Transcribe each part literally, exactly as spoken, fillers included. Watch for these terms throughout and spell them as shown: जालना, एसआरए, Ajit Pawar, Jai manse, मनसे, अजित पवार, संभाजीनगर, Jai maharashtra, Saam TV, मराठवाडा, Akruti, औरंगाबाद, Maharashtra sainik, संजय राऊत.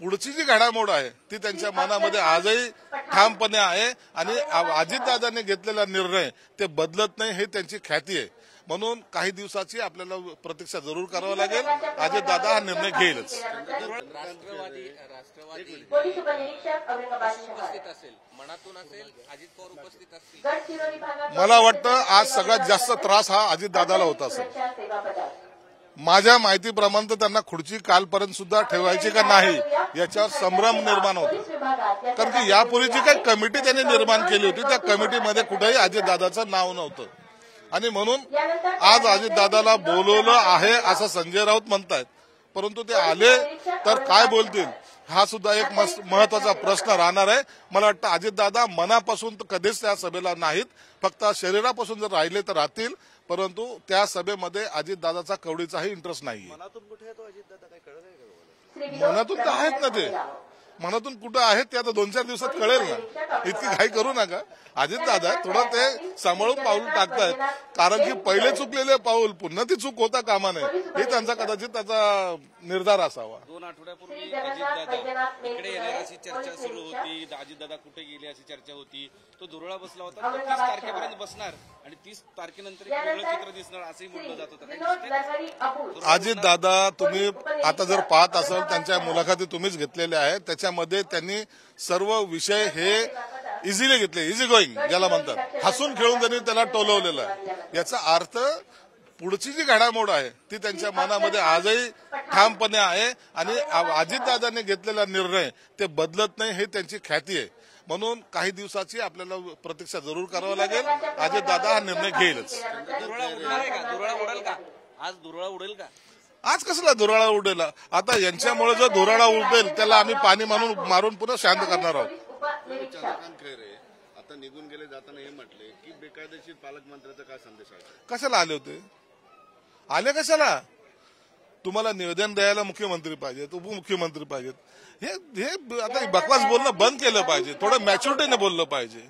पुढची जी घडामोड आहे ती त्यांच्या मनामध्ये आजही ठामपणे आहे आणि अजितदादांनी घेतलेला निर्णय ते बदलत नाही हे त्यांची ख्याती आहे। म्हणून काही दिवसाची आपल्याला प्रतीक्षा जरूर करावी लागेल। अजितदादा हा निर्णय घेईलच। राष्ट्रवादी राष्ट्रवादी पोलीस उपनिरीक्षक औरंगाबाद उपस्थित असेल मनातून असेल अजित पवार उपस्थित असतील। मला वाटतं आज सगळ्यात जास्त त्रास हा अजितदादाला होत असेल। माझ्या माहितीप्रमाणे त्यांना खुर्ची कालपर्यंत सुद्धा ठेवायची का नाही याच्यावर संभ्रम निर्माण होतो, कारण की यापूर्वी जी काही कमिटी त्यांनी निर्माण केली होती त्या कमिटीमध्ये कुठेही अजितदादाचं नाव नव्हतं आणि म्हणून आज अजितदादाला बोलवलं आहे असं संजय राऊत म्हणतात, परंतु ते आले तर काय बोलतील हा सुद्धा एक महत्त्वाचा प्रश्न राहणार आहे। मला वाटतं अजितदादा मनापासून कधीच त्या सभेला नाहीत, फक्त शरीरापासून जर राहिले तर राहतील, परंतु त्या सभेमध्ये अजितदादाचा कवडीचाही इंटरेस्ट नाहीये। मनातून कुठे आहे तो अजितदादा काय कळलं नाही? मनातून तर आहेत ना, ते मनातून कुठे आहेत ते आता दोन चार दिवसात कळेल ना, इतकी घाई करू नका। अजितदादा थोडं ते सांभाळून पाऊल टाकतायत, कारण की पहिले चुकलेले पाऊल पुन्हा ती चूक होता कामा नये, हे त्यांचा कदाचित त्याचा निर्धार असावा। दोन आठवड्यापूर्वी अजितदादा इकडे येण्याची चर्चा सुरू होती, अजितदादा कुठे गेले अशी चर्चा होती, तो दुरळा बसला होता, तीस तारखेपर्यंत बसणार आणि तीस तारखेनंतर एक वेगळं चित्र दिसणार असंही म्हटलं जात होतं। अजितदादा तुम्ही आता जर पाहत असाल त्यांच्या मुलाखती तुम्हीच घेतलेल्या आहेत, त्याच्यामध्ये त्यांनी सर्व विषय हे इझिली घेतले, इझी गोईंग ज्याला म्हणतात, हसून खेळून त्यांनी त्याला टोलवलेलं आहे। याचा अर्थ पुढची जी घडामोड आहे ती त्यांच्या मनामध्ये आजही ठामपणे आहे आणि अजितदादांनी घेतलेला निर्णय ते बदलत नाही हे त्यांची ख्याती आहे। म्हणून काही दिवसाची आपल्याला प्रतीक्षा जरूर करावी लागेल। अजितदादा हा निर्णय घेईलच। दुरळा उडणार आहे का? दुरळा उडेल का? आज दुरळा उडेल का? आज कसला दुराळा उडेल? आता यांच्यामुळे जो दुराळा उडेल त्याला आम्ही पाणी मारून मारून पुन्हा शांत करणार आहोत। आता निघून गेले जाताना हे म्हटले की बेकायदेशीर पालकमंत्र्याचा काय संदेश आहे? कशाला आले होते? आले कशाला? तुम्हाला निवेदन द्यायला मुख्यमंत्री पाहिजेत, उपमुख्यमंत्री पाहिजेत, हे आता बकवास बोलणं बंद केलं पाहिजे, थोडं मॅच्युरिटीने बोललं पाहिजे।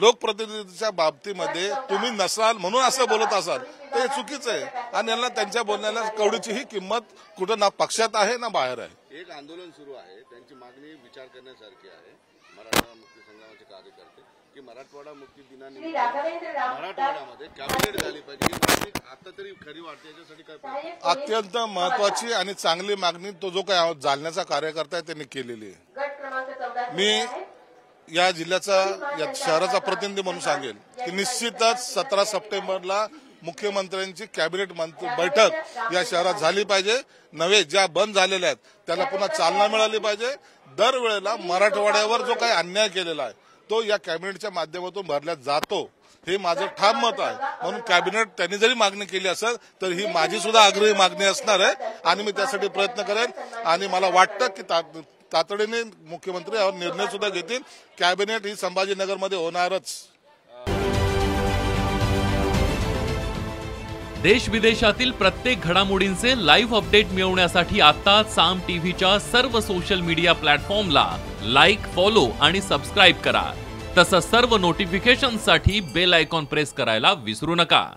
लोकप्रतिनिधीच्या बाबतीमध्ये तुम्ही नसाल म्हणून असं बोलत असाल तर हे चुकीचं आहे आणि यांना त्यांच्या बोलण्याला कवडीचीही किंमत कुठं ना पक्षात आहे ना बाहेर आहे। एक आंदोलन सुरू आहे, त्यांची मागणी विचार करण्यासारखी आहे। मराठवाडा मुक्ती संग्रामाचे कार्यकर्ते की मराठवाडा मुक्ती दिनानिमित्त मराठवाड्यामध्ये कॅबिनेट झाली पाहिजे, आता तरी खरी वाटते, याच्यासाठी काय? अत्यंत महत्वाची आणि चांगली मागणी तो जो काही जालन्याचा कार्यकर्ता आहे त्यांनी केलेली आहे। मी या जिल्ह्याचा या शहराचा प्रतिनिधी म्हणून सांगेल की निश्चितच सतरा सप्टेंबरला मुख्यमंत्र्यांची कॅबिनेट बैठक या शहरात झाली पाहिजे। नवे ज्या बंद झालेल्या आहेत त्याला पुन्हा चालना मिळाली पाहिजे। दरवेळेला मराठवाड्यावर जो काही अन्याय केलेला आहे तो या कॅबिनेटच्या माध्यमातून भरला जातो हे माझं ठाम मत आहे। म्हणून कॅबिनेट त्यांनी जरी मागणी केली असेल तर ही माझी सुद्धा आग्रही मागणी असणार आहे आणि मी त्यासाठी प्रयत्न करेन आणि मला वाटतं की तातडीने मुख्यमंत्री यावर निर्णय सुद्धा घेतील। कॅबिनेट ही संभाजीनगरमध्ये होणारच। देश विदेशातील प्रत्येक घडामोडींचे लाईव्ह अपडेट मिळवण्यासाठी आता साम टीव्हीच्या सर्व सोशल मीडिया प्लॅटफॉर्मला लाईक, फॉलो आणि सबस्क्राईब करा। तसंच सर्व नोटिफिकेशनसाठी बेल आयकॉन प्रेस करायला विसरू नका।